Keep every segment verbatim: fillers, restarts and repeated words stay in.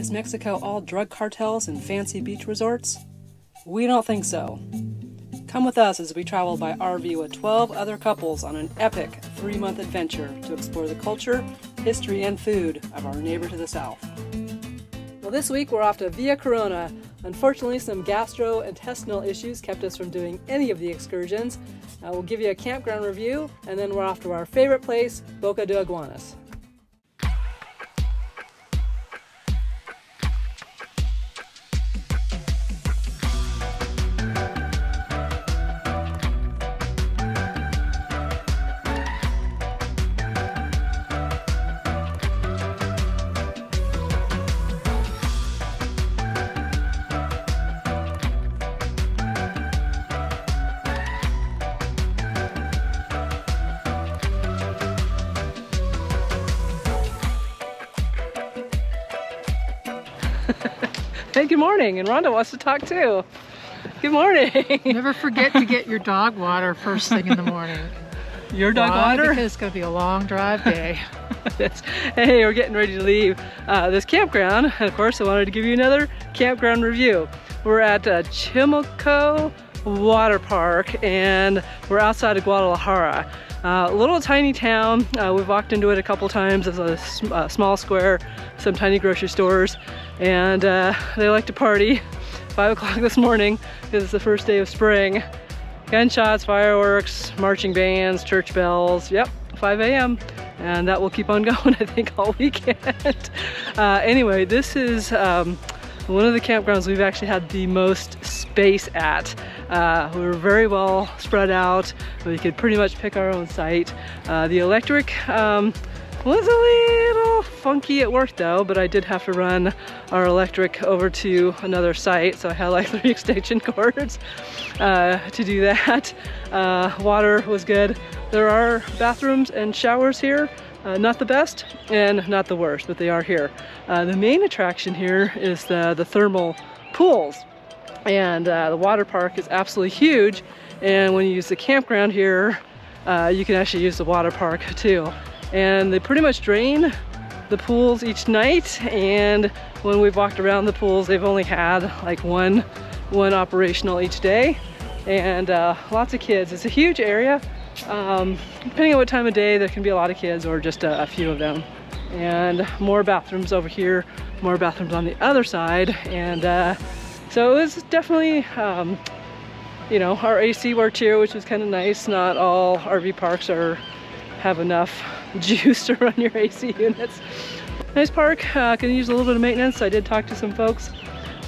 Is Mexico all drug cartels and fancy beach resorts? We don't think so. Come with us as we travel by R V with twelve other couples on an epic three-month adventure to explore the culture, history, and food of our neighbor to the south. Well, this week we're off to Villa Corona. Unfortunately, some gastrointestinal issues kept us from doing any of the excursions. Uh, we'll give you a campground review, and then we're off to our favorite place, Boca de Iguanas. Hey, good morning, and Rhonda wants to talk too. Good morning. Never forget to get your dog water first thing in the morning. Your dog Why? water? Because it's going to be a long drive day. Hey, we're getting ready to leave uh, this campground. And of course, I wanted to give you another campground review. We're at uh, Chimulco Water Park, and we're outside of Guadalajara. Uh, little tiny town. Uh, we've walked into it a couple times. It's a sm uh, small square, some tiny grocery stores, and uh, they like to party. Five o'clock this morning, because it's the first day of spring. Gunshots, fireworks, marching bands, church bells. Yep, five A M And that will keep on going, I think, all weekend. Uh, anyway, this is um, one of the campgrounds we've actually had the most space at. Uh, we were very well spread out. We could pretty much pick our own site. Uh, the electric um, was a little funky at work though, but I did have to run our electric over to another site, so I had like three extension cords uh, to do that. Uh, water was good. There are bathrooms and showers here. Uh, not the best and not the worst, but they are here. Uh, the main attraction here is the, the thermal pools, and uh, the water park is absolutely huge, and when you use the campground here, uh, you can actually use the water park too. And they pretty much drain the pools each night, and when we've walked around the pools, they've only had like one, one operational each day, and uh, lots of kids. It's a huge area. Um, depending on what time of day, there can be a lot of kids or just a, a few of them. And more bathrooms over here, more bathrooms on the other side. And uh, so it was definitely, um, you know, our A C worked here, which was kind of nice. Not all R V parks are have enough juice to run your A C units. Nice park, uh, can use a little bit of maintenance. I did talk to some folks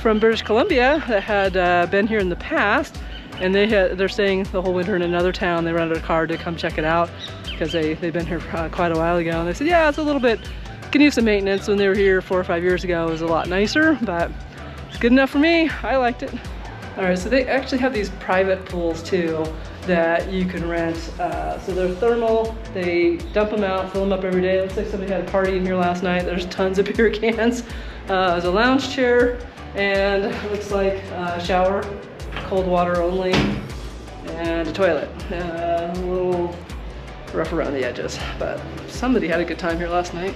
from British Columbia that had uh, been here in the past. And they had, they're staying the whole winter in another town. They rented a car to come check it out because they, they've been here uh, quite a while ago. And they said, yeah, it's a little bit, can use some maintenance. When they were here four or five years ago, it was a lot nicer, but it's good enough for me. I liked it. All right, so they actually have these private pools too that you can rent. Uh, so they're thermal, they dump them out, fill them up every day. It looks like somebody had a party in here last night. There's tons of beer cans. Uh, there's a lounge chair, and it looks like a shower. Cold water only, and a toilet. Uh, a little rough around the edges, but somebody had a good time here last night.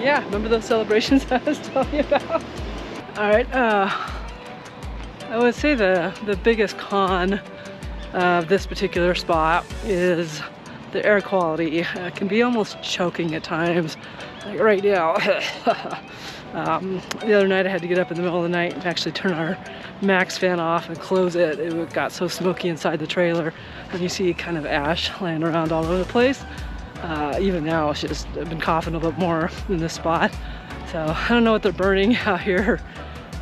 Yeah, remember those celebrations I was telling you about? All right, uh, I would say the, the biggest con of this particular spot is the air quality. Uh, can be almost choking at times. Like right now. um, the other night I had to get up in the middle of the night and actually turn our max fan off and close it. It got so smoky inside the trailer, and you see kind of ash laying around all over the place. Uh, even now she's been coughing a little bit more in this spot. So I don't know what they're burning out here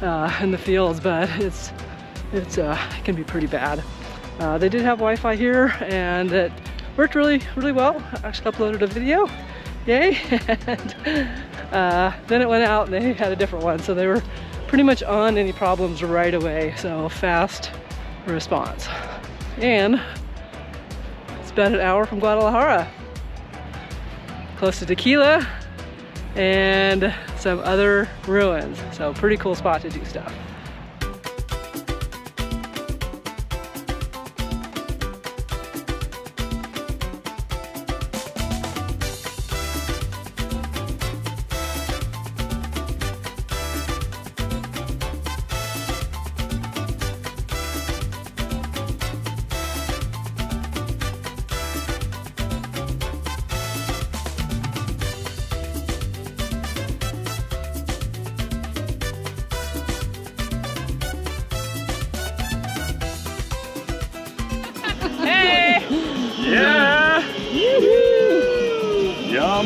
uh, in the fields, but it's, it's, uh, it can be pretty bad. Uh, they did have Wi-Fi here, and it worked really, really well. I actually uploaded a video. Yay. And uh, then it went out and they had a different one. So they were pretty much on any problems right away. So fast response. And it's about an hour from Guadalajara. Close to Tequila and some other ruins. So pretty cool spot to do stuff.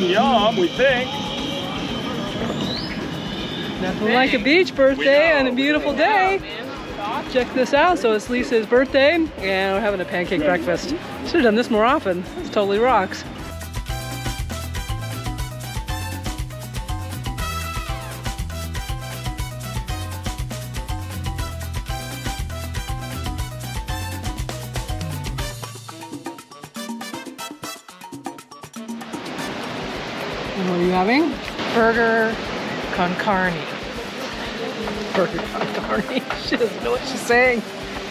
yum yum, we think. Nothing like a beach birthday on a beautiful day. Check this out. So it's Lisa's birthday and we're having a pancake breakfast. Should have done this more often. This totally rocks. And what are you having? Burger con carne. Burger con carne. She doesn't know what she's saying.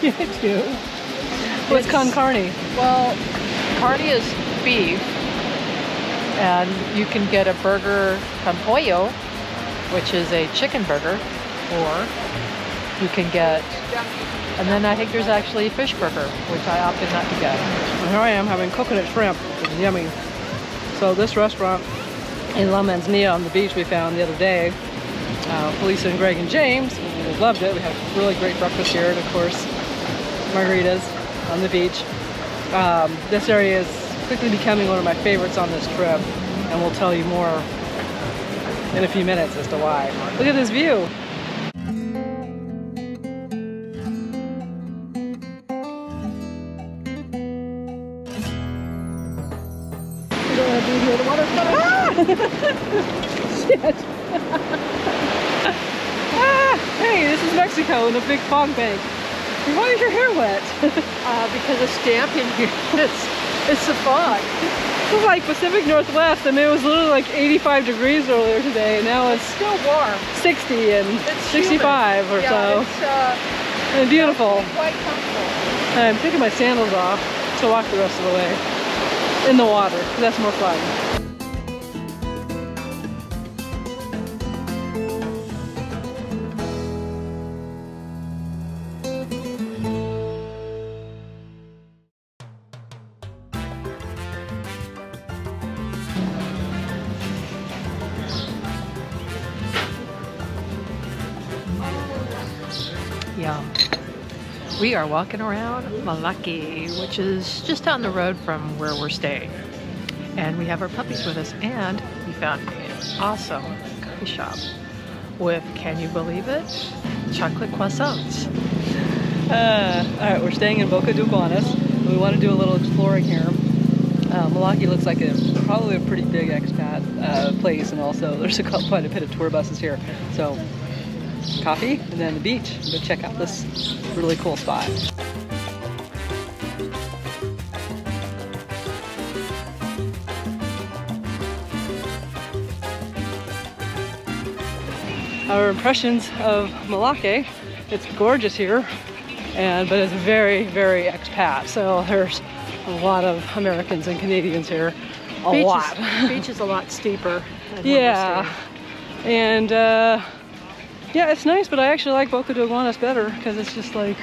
Yeah, I do. What's con carne? Well, carne is beef, and you can get a burger con pollo, which is a chicken burger, or you can get, and then I think there's actually a fish burger, which I opted not to get. And here I am having coconut shrimp, which is yummy. So this restaurant in La Manzanilla on the beach we found the other day. Uh, Felicia and Greg and James and loved it. We had really great breakfast here, and of course, margaritas on the beach. Um, this area is quickly becoming one of my favorites on this trip, and we'll tell you more in a few minutes as to why. Look at this view. We don't want to be here. The water's coming. Shit. Ah, hey, this is Mexico in a big fog bank. Why is your hair wet? uh, because it's damp in here. It's, it's the fog. This is like Pacific Northwest. I mean, it was literally like eighty-five degrees earlier today. And now it's still warm. sixty and it's sixty-five humid. Or yeah, so. It's, uh, and beautiful. It's quite comfortable. I'm taking my sandals off to walk the rest of the way in the water. That's more fun. Yum. We are walking around Melaque, which is just down the road from where we're staying. And we have our puppies with us, and we found an awesome coffee shop with, can you believe it, chocolate croissants. Uh, all right, we're staying in Boca de Iguanas. We want to do a little exploring here. Uh, Melaque looks like a probably a pretty big expat uh, place, and also there's a, quite a bit of tour buses here. So. Coffee and then the beach, but check out this really cool spot. Our impressions of Melaque, it's gorgeous here, and but it's very, very expat, so there's a lot of Americans and Canadians here, a beach lot. Is, beach is a lot steeper. Yeah, and uh, yeah, it's nice, but I actually like Boca de Iguanas better because it's just like,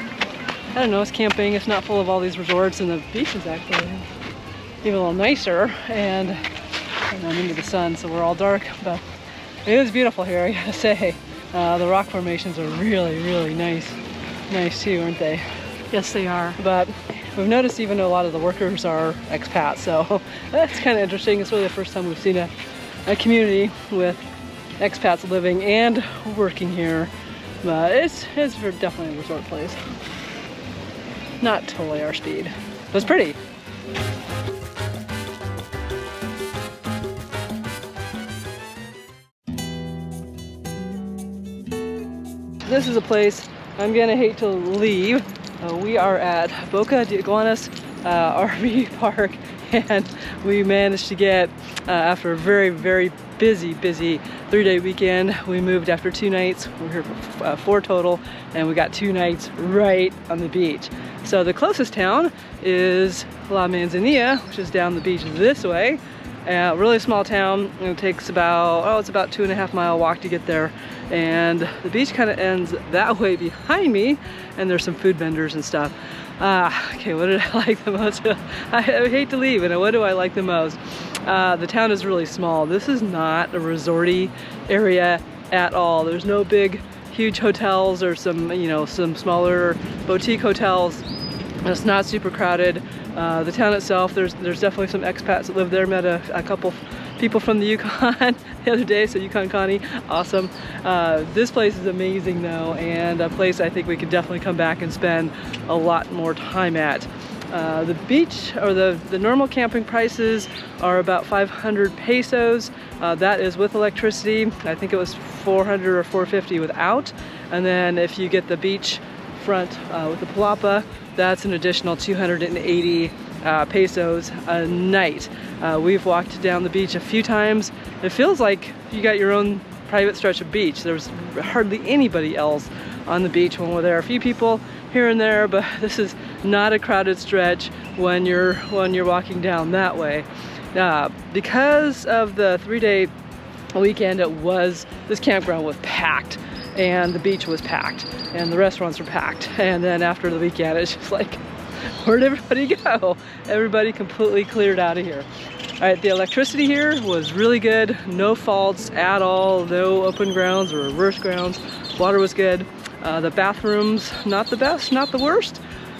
I don't know, it's camping, it's not full of all these resorts, and the beach is actually even a little nicer, and, and I'm into the sun, so we're all dark, but it is beautiful here, I gotta say. Uh, the rock formations are really, really nice, nice too, aren't they? Yes, they are. But we've noticed even though a lot of the workers are expats, so that's kind of interesting. It's really the first time we've seen a, a community with expats living and working here, but it's, it's definitely a resort place. Not totally our speed, but it's pretty. This is a place I'm gonna hate to leave. Uh, we are at Boca de Iguanas uh, R V Park, and we managed to get, uh, after a very, very busy, busy three-day weekend. We moved after two nights. We were here for uh, four total, and we got two nights right on the beach. So the closest town is La Manzanilla, which is down the beach this way. Uh, really small town. It takes about, oh, it's about two and a half mile walk to get there. And the beach kind of ends that way behind me, and there's some food vendors and stuff. Uh, okay, what did I like the most? I hate to leave, and what do I like the most? Uh, the town is really small. This is not a resorty area at all. There's no big, huge hotels or some, you know, some smaller boutique hotels. It's not super crowded. Uh, the town itself, there's there's definitely some expats that live there. Met a, a couple people from the Yukon the other day, so Yukon Connie, awesome. Uh, this place is amazing though, and a place I think we could definitely come back and spend a lot more time at. Uh, the beach, or the, the normal camping prices are about five hundred pesos. Uh, that is with electricity. I think it was four hundred or four fifty without. And then if you get the beach front uh, with the palapa, that's an additional two hundred eighty uh, pesos a night. Uh, we've walked down the beach a few times. It feels like you got your own private stretch of beach. There was hardly anybody else on the beach when we're there. A few people here and there, but this is not a crowded stretch when you're when you're walking down that way. Uh, because of the three-day weekend, it was this campground was packed, and the beach was packed, and the restaurants were packed. And then after the weekend, it's just like, where'd everybody go? Everybody completely cleared out of here. All right, the electricity here was really good. No faults at all. No open grounds or reverse grounds. Water was good. Uh, the bathrooms, not the best, not the worst.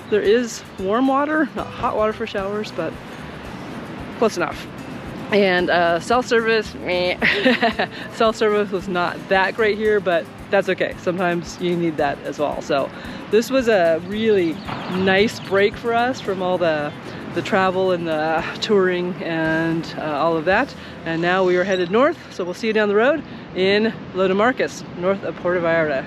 There is warm water, not hot water for showers, but close enough. And uh, self-service, self-service was not that great here, but that's okay. Sometimes you need that as well. So this was a really nice break for us from all the, the travel and the touring and uh, all of that. And now we are headed north, so we'll see you down the road in Lo de Marcos, north of Puerto Vallarta.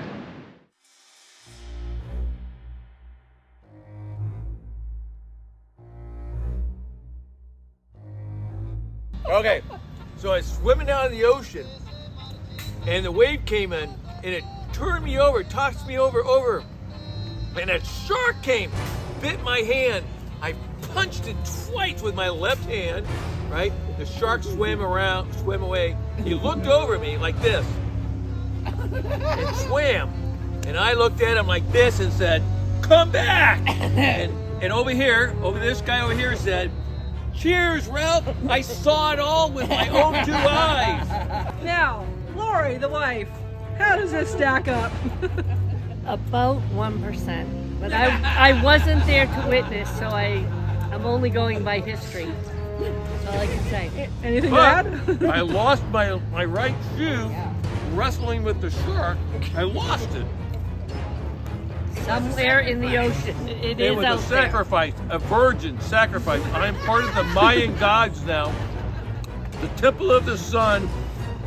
Okay, so I was swimming down in the ocean, and the wave came in, and it turned me over, tossed me over, over, and a shark came, bit my hand. I punched it twice with my left hand, right? The shark swam around, swam away. He looked over me like this, and swam. And I looked at him like this and said, "Come back!" And, and over here, over this guy over here said, "Cheers, Ralph! I saw it all with my own two eyes!" Now, Lori, the wife, how does this stack up? About one percent. But I, I wasn't there to witness, so I, I'm only going by history. That's all I can say. Anything but bad? I lost my, my right shoe yeah. wrestling with the shark. I lost it. Somewhere in the ocean. It, it is was out a sacrifice, there. a virgin sacrifice. I am part of the Mayan gods now. The temple of the sun,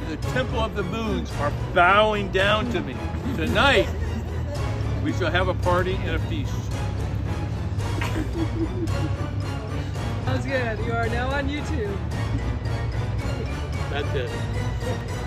the temple of the moons are bowing down to me. Tonight, we shall have a party and a feast. Sounds good. You are now on YouTube. That's it.